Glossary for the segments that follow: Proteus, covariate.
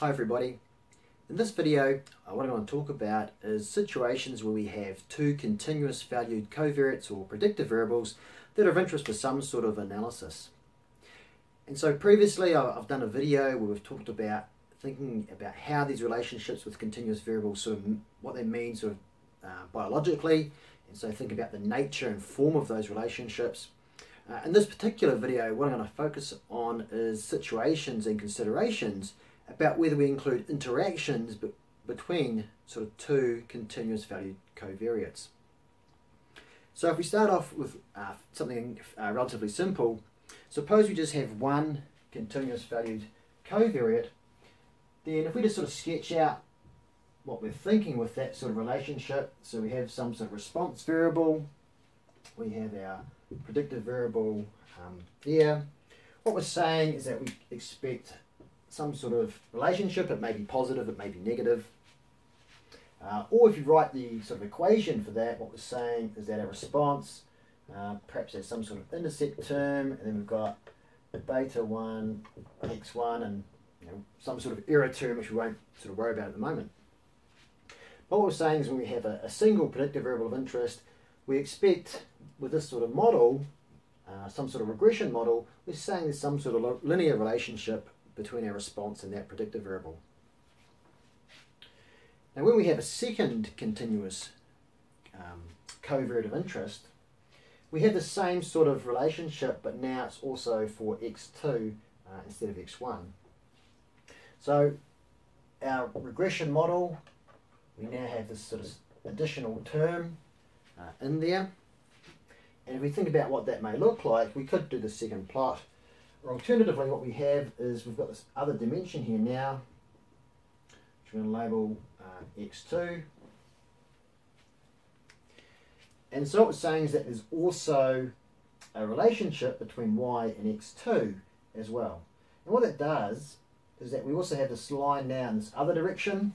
Hi everybody, in this video what I'm going to talk about is situations where we have two continuous valued covariates or predictive variables that are of interest for some sort of analysis. And so previously I've done a video where we've talked about thinking about how these relationships with continuous variables, sort of what they mean sort of biologically, and so think about the nature and form of those relationships. In this particular video what I'm going to focus on is situations and considerations about whether we include interactions between sort of two continuous valued covariates. So if we start off with something relatively simple, suppose we just have one continuous valued covariate, then if we just sort of sketch out what we're thinking with that sort of relationship, so we have some sort of response variable, we have our predictive variable there, what we're saying is that we expect some sort of relationship. It may be positive, it may be negative. Or if you write the sort of equation for that, what we're saying is that our response perhaps has some sort of intersect term, and then we've got beta 1, x1, and you know, some sort of error term which we won't sort of worry about at the moment. But what we're saying is when we have a single predictive variable of interest, we expect with this sort of model, some sort of regression model, we're saying there's some sort of linear relationship between our response and that predictive variable. Now when we have a second continuous covariate of interest, we have the same sort of relationship, but now it's also for x2 instead of x1. So our regression model, we now have this sort of additional term in there, and if we think about what that may look like, we could do the second plot. Alternatively, what we have is we've got this other dimension here now, which we're going to label x2. And so what we're saying is that there's also a relationship between y and x2 as well. And what that does is that we also have this line now in this other direction,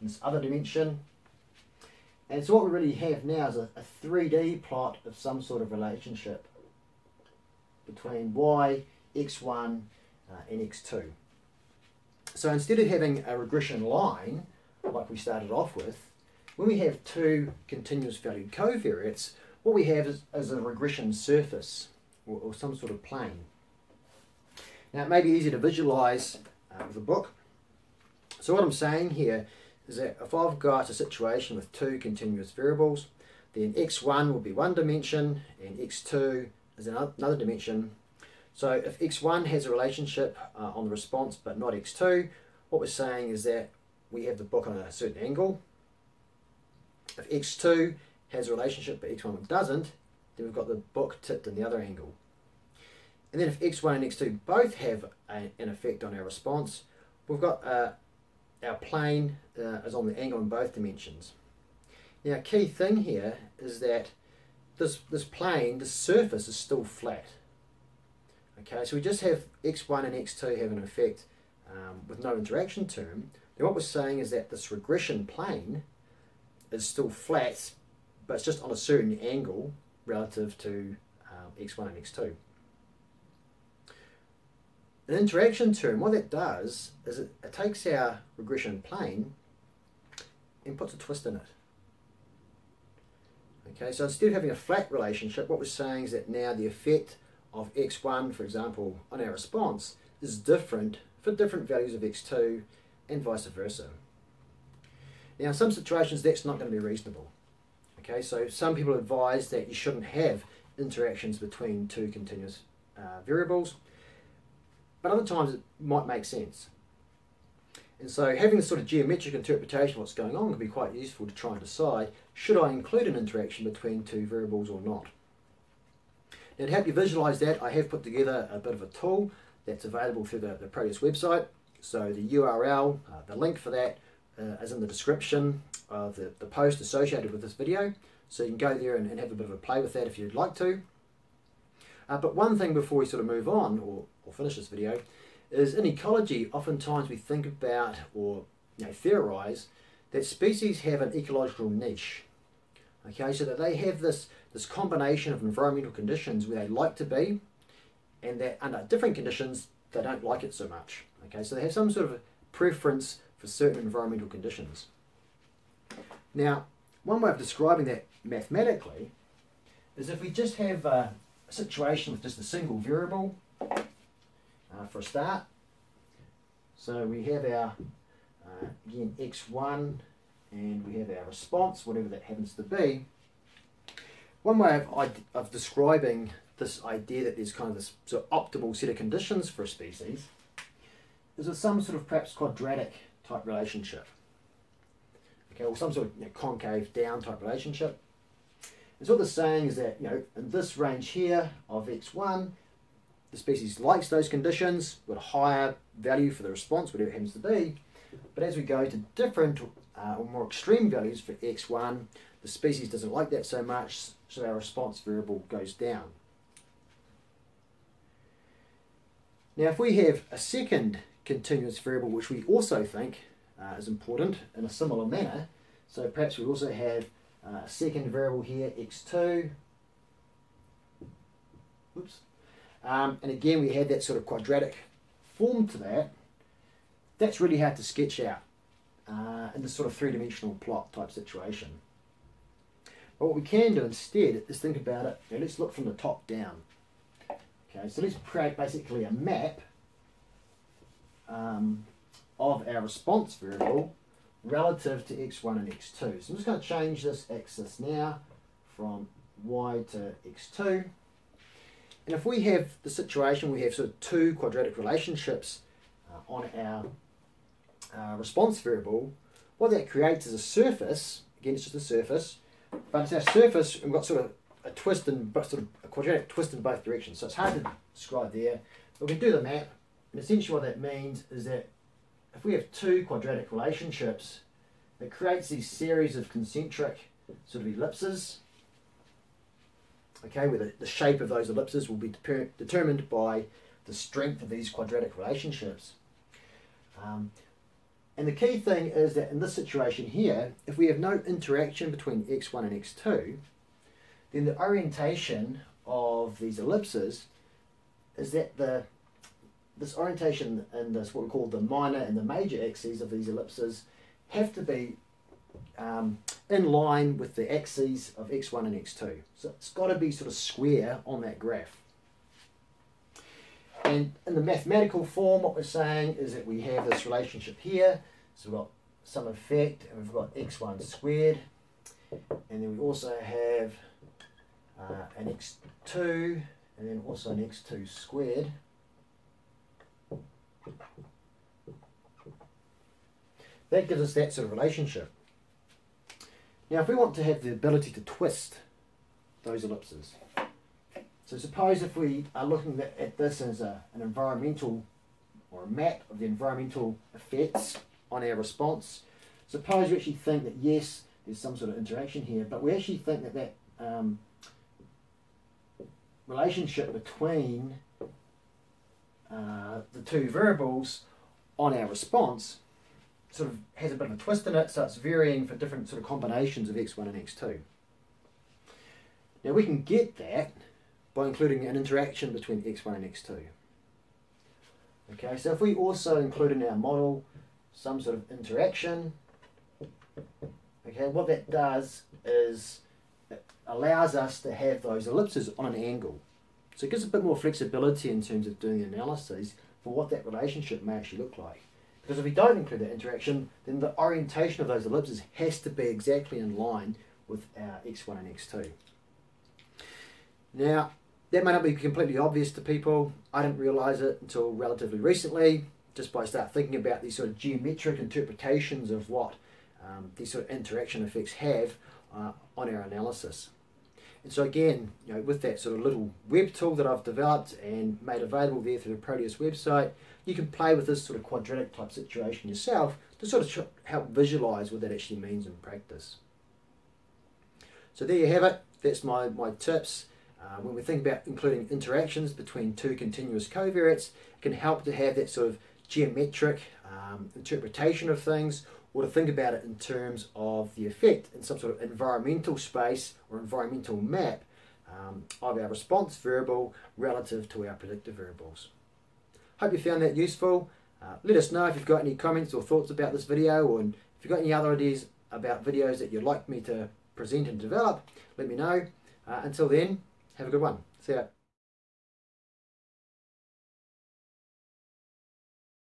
in this other dimension. And so what we really have now is a 3D plot of some sort of relationship between y, x1 and x2. So instead of having a regression line like we started off with, when we have two continuous valued covariates, what we have is a regression surface or some sort of plane. Now it may be easy to visualize with a book. So what I'm saying here is that if I've got a situation with two continuous variables, then x1 will be one dimension and x2 is another dimension. So if x1 has a relationship on the response but not x2, what we're saying is that we have the book on a certain angle. If x2 has a relationship but x1 doesn't, then we've got the book tipped in the other angle. And then if x1 and x2 both have an effect on our response, we've got our plane is on the angle in both dimensions. Now a key thing here is that this plane, this surface, is still flat. Okay, so we just have x1 and x2 have an effect with no interaction term. Then what we're saying is that this regression plane is still flat, but it's just on a certain angle relative to x1 and x2. An interaction term, what that does is it takes our regression plane and puts a twist in it. Okay, so instead of having a flat relationship, what we're saying is that now the effect of x1, for example, on our response is different for different values of x2 and vice versa. Now in some situations that's not going to be reasonable. Okay, so some people advise that you shouldn't have interactions between two continuous variables, but other times it might make sense. And so having this sort of geometric interpretation of what's going on can be quite useful to try and decide, should I include an interaction between two variables or not? Now to help you visualize that, I have put together a bit of a tool that's available through the Proteus website. So the URL, the link for that is in the description of the post associated with this video. So you can go there and have a bit of a play with that if you'd like to. But one thing before we sort of move on or finish this video is in ecology, oftentimes we think about or theorize that species have an ecological niche. Okay, so that they have this combination of environmental conditions where they like to be, and that under different conditions they don't like it so much. Okay, so they have some sort of preference for certain environmental conditions. Now, one way of describing that mathematically is if we just have a situation with just a single variable for a start. So we have our, again, x1, and we have our response, whatever that happens to be. One way of describing this idea that there's kind of this sort of optimal set of conditions for a species is with some sort of perhaps quadratic type relationship. Okay, or some sort of concave down type relationship. And so what they're saying is that, in this range here of x1, the species likes those conditions, got a higher value for the response, whatever it happens to be. But as we go to different or more extreme values for x1, the species doesn't like that so much, so our response variable goes down. Now, if we have a second continuous variable, which we also think is important in a similar manner, so perhaps we also have a second variable here, x2. Oops. And again, we had that sort of quadratic form to that. That's really hard to sketch out in this sort of three-dimensional plot type situation. But what we can do instead is think about it. Let's look from the top down. Okay, so let's create basically a map of our response variable relative to x1 and x2. So I'm just going to change this axis now from y to x2. And if we have the situation, we have sort of two quadratic relationships on our response variable, what that creates is a surface. Again, it's just a surface, but it's our surface, and we've got sort of a twist in, sort of a quadratic twist in both directions. So it's hard to describe there, but we can do the map. And essentially, what that means is that if we have two quadratic relationships, it creates these series of concentric sort of ellipses. Okay, where the shape of those ellipses will be determined by the strength of these quadratic relationships. And the key thing is that in this situation here, if we have no interaction between x1 and x2, then the orientation of these ellipses is that this orientation in this, what we call the minor and the major axes of these ellipses, have to be in line with the axes of x1 and x2. So it's got to be sort of square on that graph. And in the mathematical form, what we're saying is that we have this relationship here. So we've got some effect, and we've got x1 squared. And then we also have an x2, and then also an x2 squared. That gives us that sort of relationship. Now, if we want to have the ability to twist those ellipses, so suppose if we are looking at this as an environmental, or a map of the environmental effects on our response, suppose we actually think that yes, there's some sort of interaction here, but we actually think that relationship between the two variables on our response sort of has a bit of a twist in it, so it's varying for different sort of combinations of x1 and x2. Now we can get that by including an interaction between x1 and x2. Okay, so if we also include in our model some sort of interaction, okay, what that does is it allows us to have those ellipses on an angle. So it gives a bit more flexibility in terms of doing the analyses for what that relationship may actually look like. Because if we don't include that interaction, then the orientation of those ellipses has to be exactly in line with our x1 and x2. Now, that may not be completely obvious to people. I didn't realise it until relatively recently, just by start thinking about these sort of geometric interpretations of what these sort of interaction effects have on our analysis. And so again, with that sort of little web tool that I've developed and made available there through the Proteus website, you can play with this sort of quadratic type situation yourself to sort of help visualise what that actually means in practice. So there you have it. That's my tips. When we think about including interactions between two continuous covariates, it can help to have that sort of geometric interpretation of things, or to think about it in terms of the effect in some sort of environmental space or environmental map of our response variable relative to our predictor variables. Hope you found that useful. Let us know if you've got any comments or thoughts about this video, or if you've got any other ideas about videos that you'd like me to present and develop, let me know. Until then, have a good one. See ya.